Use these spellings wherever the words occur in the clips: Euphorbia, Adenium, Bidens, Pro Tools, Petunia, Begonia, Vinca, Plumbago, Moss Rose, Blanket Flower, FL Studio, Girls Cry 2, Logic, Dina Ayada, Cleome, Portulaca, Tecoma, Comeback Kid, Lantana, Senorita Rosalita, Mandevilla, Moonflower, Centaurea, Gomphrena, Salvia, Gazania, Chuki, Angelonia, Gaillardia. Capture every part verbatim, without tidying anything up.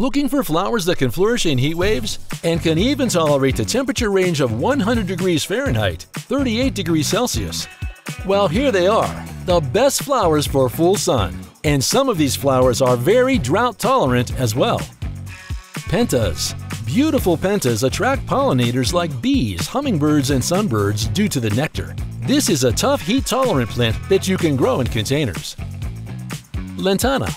Looking for flowers that can flourish in heat waves and can even tolerate the temperature range of one hundred degrees Fahrenheit, thirty-eight degrees Celsius? Well, here they are, the best flowers for full sun. And some of these flowers are very drought tolerant as well. Pentas. Beautiful pentas attract pollinators like bees, hummingbirds, and sunbirds due to the nectar. This is a tough heat-tolerant plant that you can grow in containers. Lantana.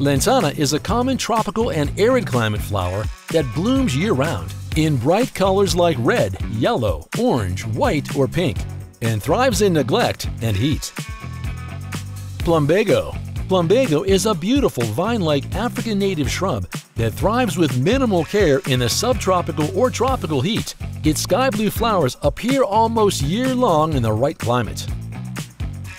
Lantana is a common tropical and arid climate flower that blooms year-round in bright colors like red, yellow, orange, white, or pink, and thrives in neglect and heat. Plumbago. Plumbago is a beautiful vine-like African native shrub that thrives with minimal care in the subtropical or tropical heat. Its sky blue flowers appear almost year-long in the right climate.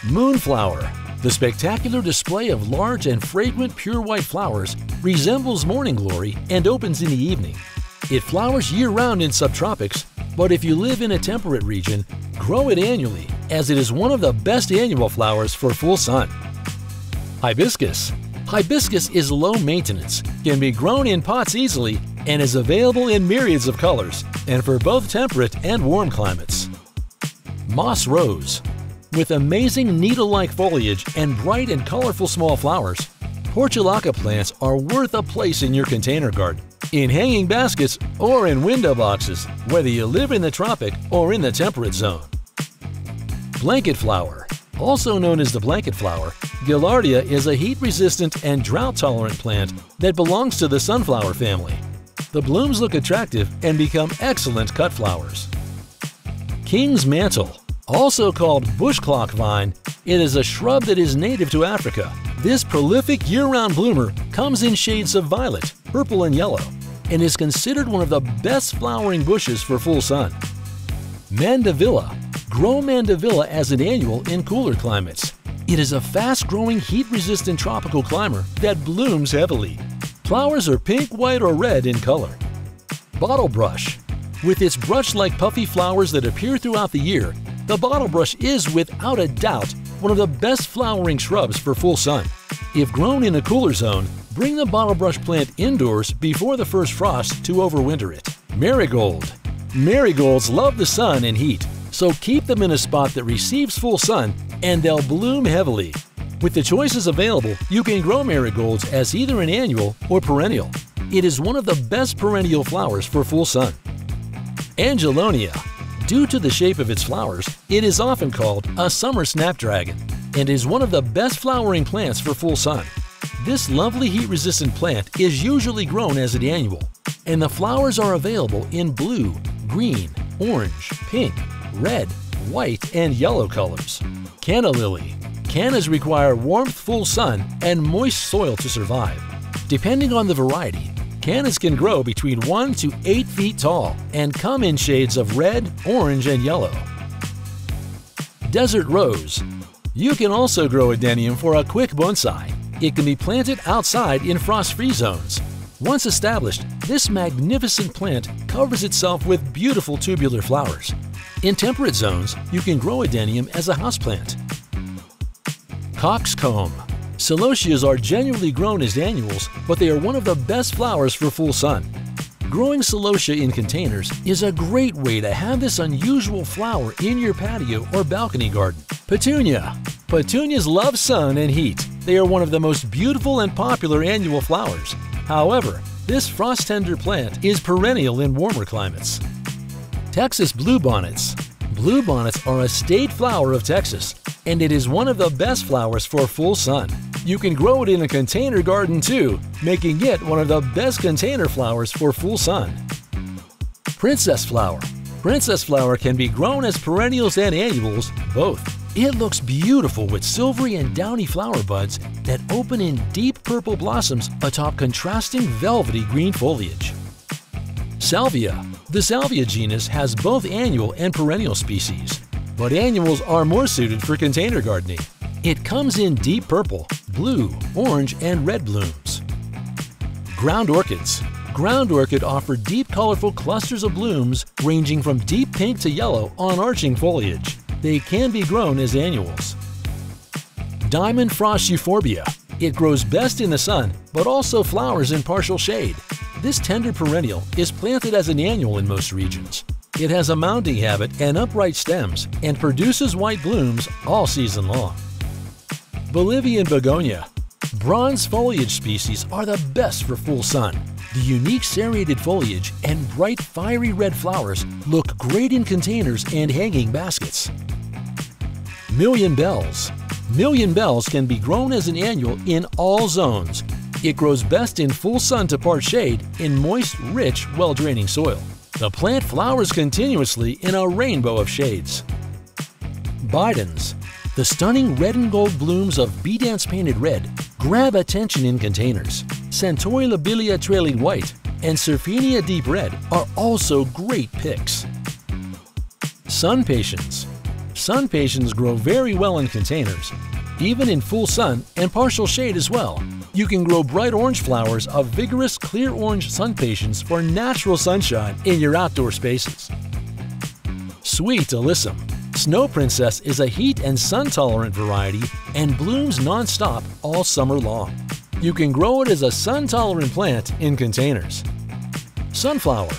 Moonflower. The spectacular display of large and fragrant pure white flowers resembles morning glory and opens in the evening. It flowers year-round in subtropics, but if you live in a temperate region, grow it annually, as it is one of the best annual flowers for full sun. Hibiscus. Hibiscus is low maintenance, can be grown in pots easily, and is available in myriads of colors, and for both temperate and warm climates. Moss Rose. With amazing needle-like foliage and bright and colorful small flowers, Portulaca plants are worth a place in your container garden, in hanging baskets or in window boxes, whether you live in the tropic or in the temperate zone. Blanket Flower. Also known as the blanket flower, Gaillardia is a heat-resistant and drought-tolerant plant that belongs to the sunflower family. The blooms look attractive and become excellent cut flowers. King's mantle, also called bush clock vine, it is a shrub that is native to Africa. This prolific year-round bloomer comes in shades of violet, purple, and yellow, and is considered one of the best flowering bushes for full sun. Mandevilla. Grow mandevilla as an annual in cooler climates. It is a fast-growing, heat-resistant tropical climber that blooms heavily. Flowers are pink, white, or red in color. Bottlebrush. With its brush-like puffy flowers that appear throughout the year, the bottlebrush is, without a doubt, one of the best flowering shrubs for full sun. If grown in a cooler zone, bring the bottlebrush plant indoors before the first frost to overwinter it. Marigold. Marigolds love the sun and heat, so keep them in a spot that receives full sun and they'll bloom heavily. With the choices available, you can grow marigolds as either an annual or perennial. It is one of the best perennial flowers for full sun. Angelonia. Due to the shape of its flowers, it is often called a summer snapdragon and is one of the best flowering plants for full sun. This lovely heat-resistant plant is usually grown as an annual, and the flowers are available in blue, green, orange, pink, red, white, and yellow colors. Canna lily. Cannas require warmth, full sun, and moist soil to survive. Depending on the variety, cannas can grow between one to eight feet tall and come in shades of red, orange, and yellow. Desert rose. You can also grow adenium for a quick bonsai. It can be planted outside in frost-free zones. Once established, this magnificent plant covers itself with beautiful tubular flowers. In temperate zones, you can grow adenium as a houseplant. Coxcomb. Celotias are generally grown as annuals, but they are one of the best flowers for full sun. Growing celotia in containers is a great way to have this unusual flower in your patio or balcony garden. Petunia. Petunias love sun and heat. They are one of the most beautiful and popular annual flowers. However, this frost-tender plant is perennial in warmer climates. Texas bluebonnets. Bluebonnets are a state flower of Texas, and it is one of the best flowers for full sun. You can grow it in a container garden too, making it one of the best container flowers for full sun. Princess flower. Princess flower can be grown as perennials and annuals, both. It looks beautiful with silvery and downy flower buds that open in deep purple blossoms atop contrasting velvety green foliage. Salvia. The salvia genus has both annual and perennial species, but annuals are more suited for container gardening. It comes in deep purple, blue, orange, and red blooms. Ground orchids. Ground orchid offer deep colorful clusters of blooms ranging from deep pink to yellow on arching foliage. They can be grown as annuals. Diamond frost euphorbia. It grows best in the sun, but also flowers in partial shade. This tender perennial is planted as an annual in most regions. It has a mounding habit and upright stems and produces white blooms all season long. Bolivian begonia. Bronze foliage species are the best for full sun. The unique serrated foliage and bright fiery red flowers look great in containers and hanging baskets. Million bells. Million bells can be grown as an annual in all zones. It grows best in full sun to part shade in moist, rich, well-draining soil. The plant flowers continuously in a rainbow of shades. Bidens. The stunning red and gold blooms of Beedance painted red grab attention in containers. Centaurea labilia trailing white and Syrphenia deep red are also great picks. Sun Patience. Sun Patience grow very well in containers, even in full sun and partial shade as well. You can grow bright orange flowers of vigorous clear orange sun patience for natural sunshine in your outdoor spaces. Sweet Alyssum. Snow Princess is a heat and sun-tolerant variety and blooms non-stop all summer long. You can grow it as a sun-tolerant plant in containers. Sunflower.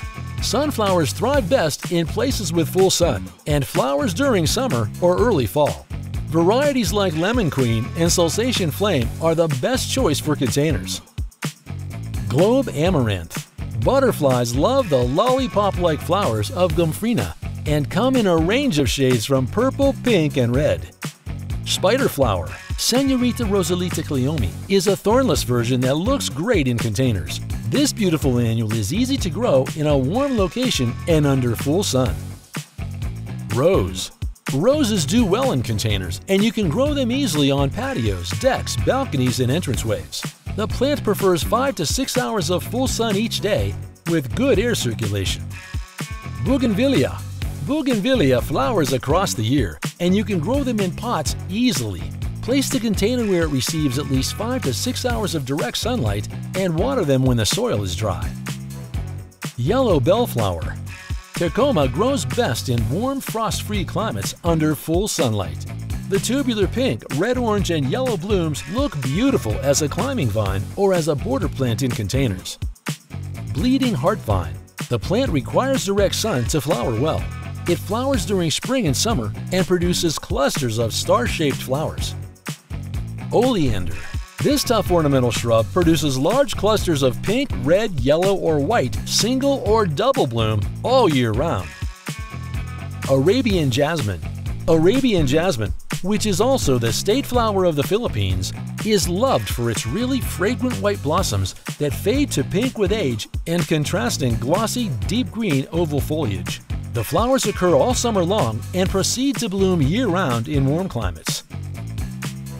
Sunflowers thrive best in places with full sun and flowers during summer or early fall. Varieties like Lemon Queen and Salsation Flame are the best choice for containers. Globe Amaranth. Butterflies love the lollipop-like flowers of Gomphrena and come in a range of shades from purple, pink, and red. Spiderflower, Senorita Rosalita Cleome, is a thornless version that looks great in containers. This beautiful annual is easy to grow in a warm location and under full sun. Rose. Roses do well in containers, and you can grow them easily on patios, decks, balconies, and entranceways. The plant prefers five to six hours of full sun each day with good air circulation. Bougainvillea. Bougainvillea flowers across the year, and you can grow them in pots easily. Place the container where it receives at least five to six hours of direct sunlight and water them when the soil is dry. Yellow bellflower. Tecoma grows best in warm, frost-free climates under full sunlight. The tubular pink, red, orange, and yellow blooms look beautiful as a climbing vine or as a border plant in containers. Bleeding heart vine. The plant requires direct sun to flower well. It flowers during spring and summer and produces clusters of star-shaped flowers. Oleander. This tough ornamental shrub produces large clusters of pink, red, yellow, or white, single or double bloom all year round. Arabian jasmine. Arabian jasmine, which is also the state flower of the Philippines, is loved for its really fragrant white blossoms that fade to pink with age and contrasting glossy, deep green oval foliage. The flowers occur all summer long and proceed to bloom year-round in warm climates.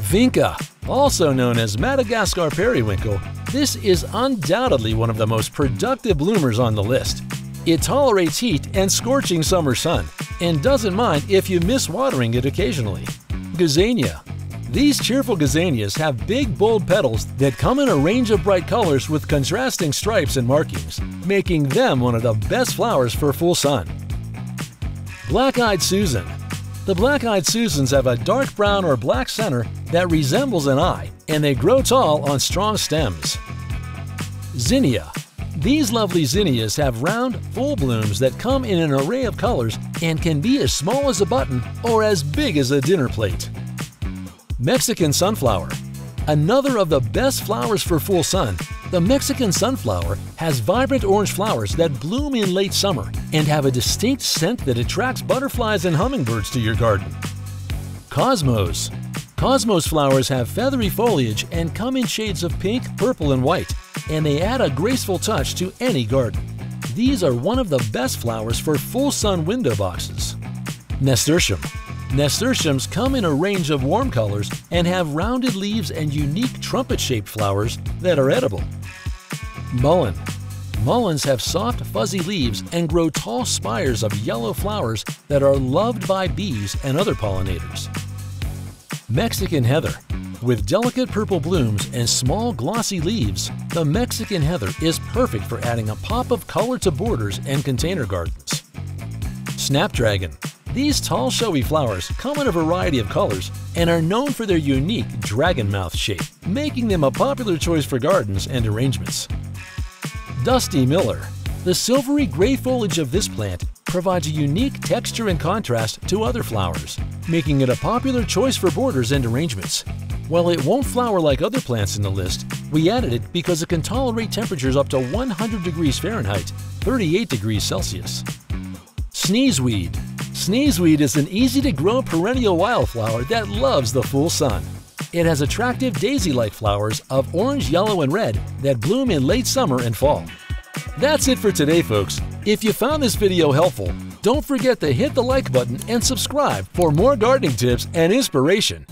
Vinca. Also known as Madagascar periwinkle, this is undoubtedly one of the most productive bloomers on the list. It tolerates heat and scorching summer sun and doesn't mind if you miss watering it occasionally. Gazania. These cheerful gazanias have big, bold petals that come in a range of bright colors with contrasting stripes and markings, making them one of the best flowers for full sun. Black-eyed Susan. The black-eyed Susans have a dark brown or black center that resembles an eye, and they grow tall on strong stems. Zinnia. These lovely zinnias have round, full blooms that come in an array of colors and can be as small as a button or as big as a dinner plate. Mexican sunflower. Another of the best flowers for full sun, the Mexican sunflower has vibrant orange flowers that bloom in late summer and have a distinct scent that attracts butterflies and hummingbirds to your garden. Cosmos. Cosmos flowers have feathery foliage and come in shades of pink, purple, and white, and they add a graceful touch to any garden. These are one of the best flowers for full sun window boxes. Nasturtium. Nasturtiums come in a range of warm colors and have rounded leaves and unique trumpet-shaped flowers that are edible. Mullein. Mulleins have soft, fuzzy leaves and grow tall spires of yellow flowers that are loved by bees and other pollinators. Mexican heather. With delicate purple blooms and small, glossy leaves, the Mexican heather is perfect for adding a pop of color to borders and container gardens. Snapdragon. These tall, showy flowers come in a variety of colors and are known for their unique dragon mouth shape, making them a popular choice for gardens and arrangements. Dusty Miller. The silvery gray foliage of this plant provides a unique texture and contrast to other flowers, making it a popular choice for borders and arrangements. While it won't flower like other plants in the list, we added it because it can tolerate temperatures up to one hundred degrees Fahrenheit, thirty-eight degrees Celsius. Sneezeweed. Sneezeweed is an easy-to-grow perennial wildflower that loves the full sun. It has attractive daisy-like flowers of orange, yellow, and red that bloom in late summer and fall. That's it for today, folks. If you found this video helpful, don't forget to hit the like button and subscribe for more gardening tips and inspiration.